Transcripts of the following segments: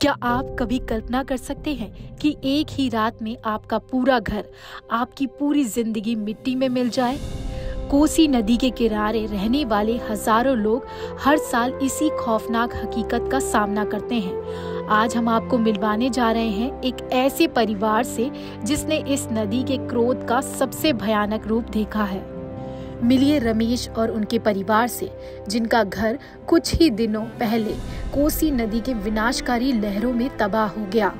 क्या आप कभी कल्पना कर सकते हैं कि एक ही रात में आपका पूरा घर, आपकी पूरी जिंदगी मिट्टी में मिल जाए? कोसी नदी के किनारे रहने वाले हजारों लोग हर साल इसी खौफनाक हकीकत का सामना करते हैं। आज हम आपको मिलवाने जा रहे हैं एक ऐसे परिवार से जिसने इस नदी के क्रोध का सबसे भयानक रूप देखा है। मिलिए रमेश और उनके परिवार से, जिनका घर कुछ ही दिनों पहले कोसी नदी के विनाशकारी लहरों में तबाह हो गया।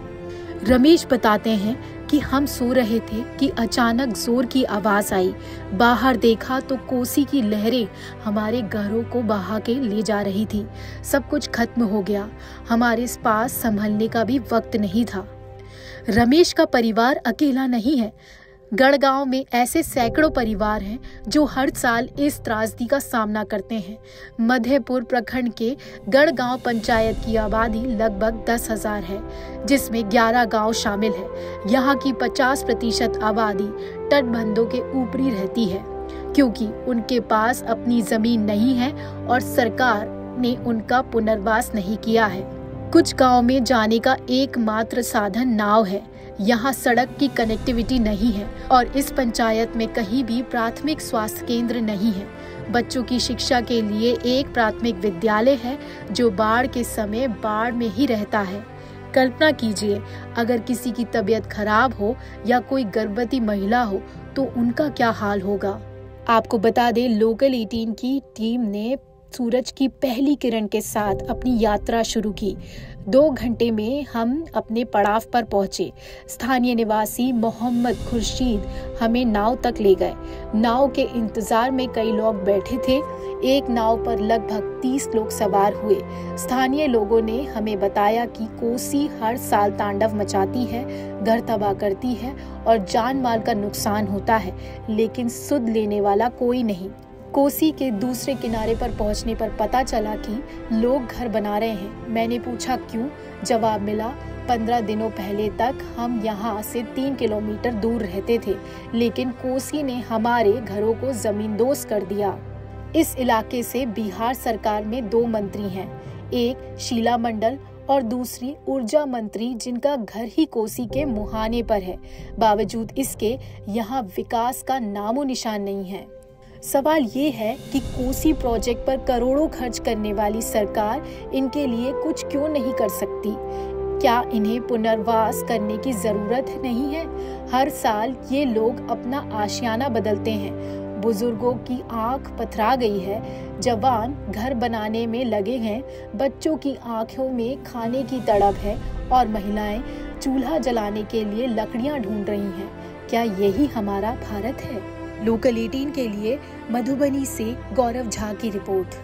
रमेश बताते हैं कि हम सो रहे थे कि अचानक जोर की आवाज आई। बाहर देखा तो कोसी की लहरें हमारे घरों को बहा के ले जा रही थी। सब कुछ खत्म हो गया, हमारे पास संभलने का भी वक्त नहीं था। रमेश का परिवार अकेला नहीं है, गढ़गांव में ऐसे सैकड़ों परिवार हैं जो हर साल इस त्रासदी का सामना करते हैं। मधेपुर प्रखंड के गढ़गांव पंचायत की आबादी लगभग 10,000 है, जिसमें 11 गांव शामिल है। यहां की 50% आबादी तटबंधों के ऊपरी रहती है, क्योंकि उनके पास अपनी जमीन नहीं है और सरकार ने उनका पुनर्वास नहीं किया है। कुछ गाँव में जाने का एकमात्र साधन नाव है। यहाँ सड़क की कनेक्टिविटी नहीं है और इस पंचायत में कहीं भी प्राथमिक स्वास्थ्य केंद्र नहीं है। बच्चों की शिक्षा के लिए एक प्राथमिक विद्यालय है जो बाढ़ के समय बाढ़ में ही रहता है। कल्पना कीजिए, अगर किसी की तबीयत खराब हो या कोई गर्भवती महिला हो तो उनका क्या हाल होगा। आपको बता दें, लोकल 18 की टीम ने सूरज की पहली किरण के साथ अपनी यात्रा शुरू की। 2 घंटे में हम अपने पड़ाव पर पहुंचे। स्थानीय निवासी मोहम्मद खुर्शीद हमें नाव तक ले गए। नाव के इंतजार में कई लोग बैठे थे। एक नाव पर लगभग 30 लोग सवार हुए। स्थानीय लोगों ने हमें बताया कि कोसी हर साल तांडव मचाती है, घर तबाह करती है और जान माल का नुकसान होता है, लेकिन सुध लेने वाला कोई नहीं। कोसी के दूसरे किनारे पर पहुंचने पर पता चला कि लोग घर बना रहे हैं। मैंने पूछा क्यों? जवाब मिला, 15 दिनों पहले तक हम यहाँ से 3 किलोमीटर दूर रहते थे, लेकिन कोसी ने हमारे घरों को जमींदोज कर दिया। इस इलाके से बिहार सरकार में 2 मंत्री हैं, एक शीला मंडल और दूसरी ऊर्जा मंत्री, जिनका घर ही कोसी के मुहाने पर है। बावजूद इसके यहाँ विकास का नामो निशान नहीं है। सवाल ये है कि कोसी प्रोजेक्ट पर करोड़ों खर्च करने वाली सरकार इनके लिए कुछ क्यों नहीं कर सकती? क्या इन्हें पुनर्वास करने की जरूरत नहीं है? हर साल ये लोग अपना आशियाना बदलते हैं। बुजुर्गों की आंख पथरा गई है, जवान घर बनाने में लगे हैं, बच्चों की आंखों में खाने की तड़प है और महिलाएं चूल्हा जलाने के लिए लकड़ियां ढूंढ रही हैं। क्या यही हमारा भारत है? लोकल 18 के लिए मधुबनी से गौरव झा की रिपोर्ट।